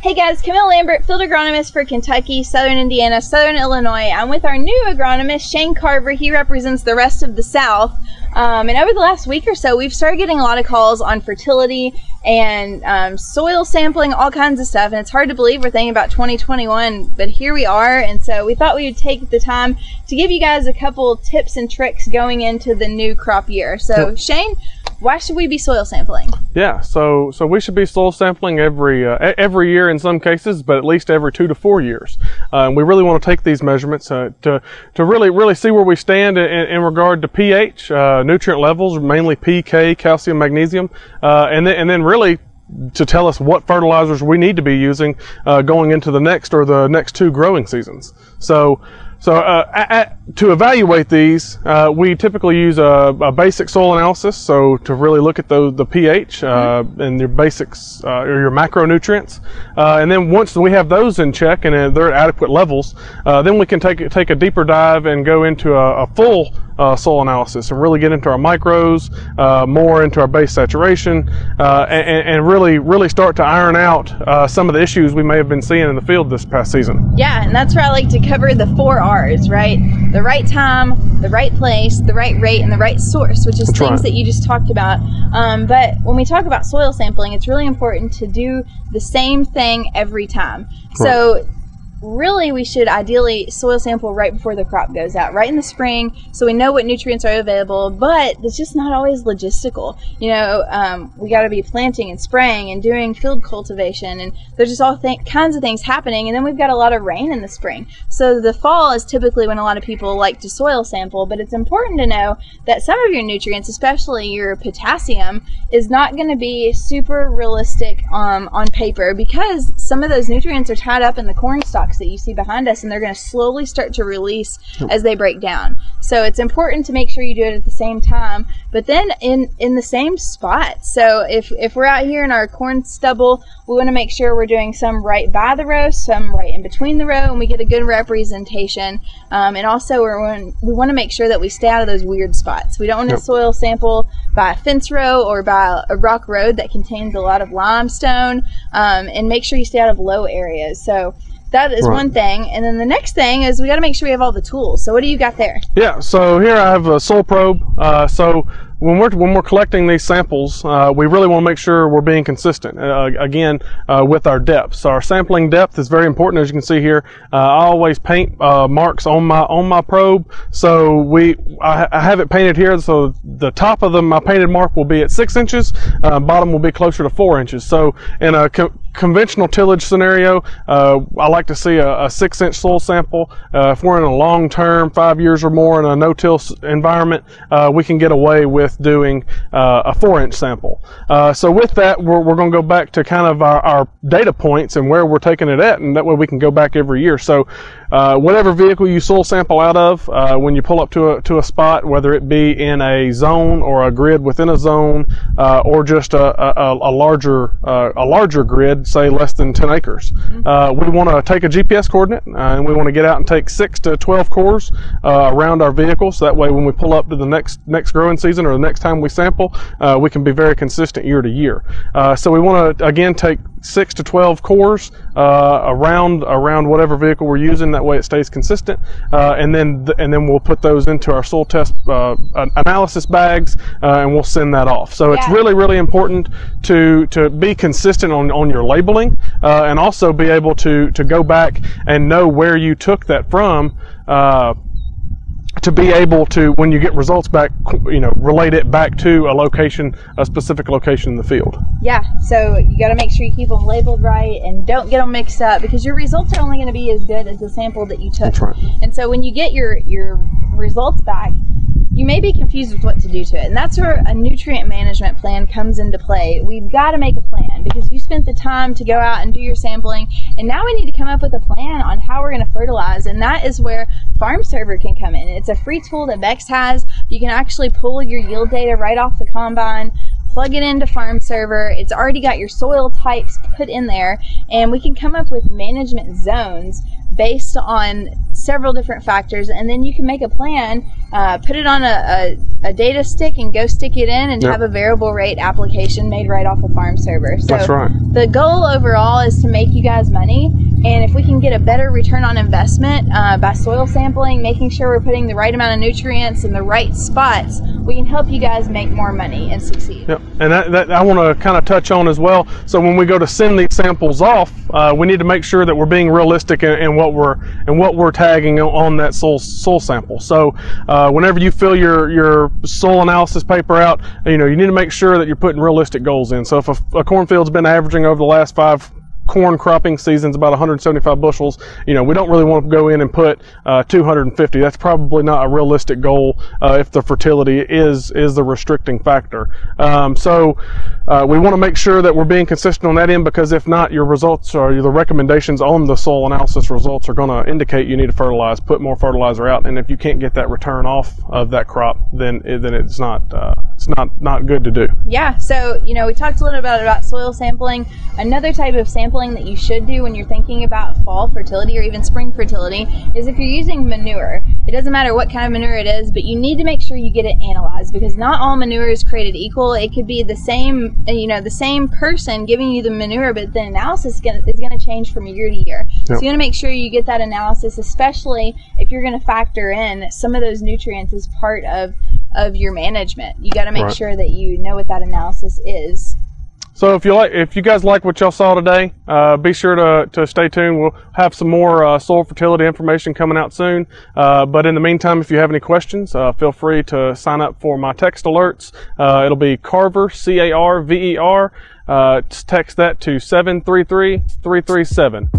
Hey guys, Camille Lambert, field agronomist for Kentucky, Southern Indiana, Southern Illinois. I'm with our new agronomist, Shane Carver. He represents the rest of the South. And over the last week or so, we've started getting a lot of calls on fertility and soil sampling, all kinds of stuff. And it's hard to believe we're thinking about 2021, but here we are. And so we thought we would take the time to give you guys a couple tips and tricks going into the new crop year. So Shane, why should we be soil sampling? Yeah, so we should be soil sampling every year in some cases, but at least every 2 to 4 years. We really want to take these measurements to really see where we stand in regard to pH, nutrient levels, mainly pK, calcium, magnesium, and then really to tell us what fertilizers we need to be using going into the next or the next two growing seasons. So to evaluate these, we typically use a basic soil analysis, so to really look at the pH and your basics or your macronutrients. And then once we have those in check and they're at adequate levels, then we can take a deeper dive and go into a full soil analysis and really get into our micros, more into our base saturation, and really start to iron out some of the issues we may have been seeing in the field this past season. Yeah, and that's where I like to cover the 4 R's, right? The right time, the right place, the right rate, and the right source, which is things that you just talked about. But when we talk about soil sampling, it's really important to do the same thing every time. So really, we should ideally soil sample right before the crop goes out, right in the spring, so we know what nutrients are available, but it's just not always logistical. You know, we got to be planting and spraying and doing field cultivation, and there's just all kinds of things happening, and then we've got a lot of rain in the spring. So the fall is typically when a lot of people like to soil sample, but it's important to know that some of your nutrients, especially your potassium, is not going to be super realistic on paper, because some of those nutrients are tied up in the corn stalks that you see behind us, and they're going to slowly start to release as they break down. So it's important to make sure you do it at the same time, but then in the same spot. So if we're out here in our corn stubble, we want to make sure we're doing some right by the row, some right in between the row, and we get a good representation. And also we want to make sure that we stay out of those weird spots. We don't want to soil sample by a fence row or by a rock road that contains a lot of limestone, and make sure you stay out of low areas. So that is one thing. And then the next thing is we got to make sure we have all the tools. So what do you got there? Yeah, so here I have a soil probe. So when we're collecting these samples, we really want to make sure we're being consistent, again, with our depth. So our sampling depth is very important, as you can see here. I always paint marks on my probe. So I have it painted here, so the top of my painted mark will be at 6 inches, bottom will be closer to 4 inches. So in a conventional tillage scenario, I like to see a 6-inch soil sample. If we're in a long-term, 5 years or more, in a no-till environment, we can get away with doing a 4-inch sample. So with that, we're going to go back to kind of our data points and where we're taking it at, and that way we can go back every year. So whatever vehicle you soil sample out of, when you pull up to a spot, whether it be in a zone or a grid within a zone, or just a larger grid, say less than 10 acres. We want to take a GPS coordinate, and we want to get out and take 6 to 12 cores around our vehicle, so that way when we pull up to the next growing season or the next time we sample, we can be very consistent year to year. So we want to, again, take 6 to 12 cores around whatever vehicle we're using, that way it stays consistent, and then we'll put those into our soil test analysis bags, and we'll send that off. So it's really important to be consistent on your labeling, and also be able to go back and know where you took that from, to be able to, when you get results back, you know, relate it back to a specific location in the field. Yeah, so you got to make sure you keep them labeled right and don't get them mixed up, because your results are only going to be as good as the sample that you took. That's right. And so when you get your results back, you may be confused with what to do to it, and that's where a nutrient management plan comes into play. We've got to make a plan, because you spent the time to go out and do your sampling, and now we need to come up with a plan on how we're going to fertilize, and that is where FarmServer can come in. It's a free tool that Beck's has. You can actually pull your yield data right off the combine, plug it into FarmServer. It's already got your soil types put in there, and we can come up with management zones based on several different factors, and then you can make a plan put it on a data stick and go stick it in and have a variable rate application made right off of FarmServer. So that's right. The goal overall is to make you guys money. And if we can get a better return on investment by soil sampling, making sure we're putting the right amount of nutrients in the right spots, we can help you guys make more money and succeed. Yep. And that I want to kind of touch on as well. So when we go to send these samples off, we need to make sure that we're being realistic in what we're tagging on that soil sample. So whenever you fill your soil analysis paper out, you need to make sure that you're putting realistic goals in. So if a cornfield's been averaging over the last 5 corn cropping seasons about 175 bushels, we don't really want to go in and put 250. That's probably not a realistic goal if the fertility is the restricting factor. So we want to make sure that we're being consistent on that end, because if not, your results or the recommendations on the soil analysis results are going to indicate you need to fertilize, put more fertilizer out, and if you can't get that return off of that crop, then it's not it's not good to do. Yeah, so we talked a little bit about soil sampling. Another type of sampling that you should do when you're thinking about fall fertility or even spring fertility is if you're using manure. It doesn't matter what kind of manure it is, but you need to make sure you get it analyzed, because not all manure is created equal. It could be the same, the same person giving you the manure, but the analysis is going to change from year to year. Yep. So you want to make sure you get that analysis, especially if you're going to factor in some of those nutrients as part of your management. You got to make sure that you know what that analysis is. So if you guys like what y'all saw today, be sure to stay tuned. We'll have some more soil fertility information coming out soon. But in the meantime, if you have any questions, feel free to sign up for my text alerts. It'll be Carver, C-A-R-V-E-R. Text that to 733-337.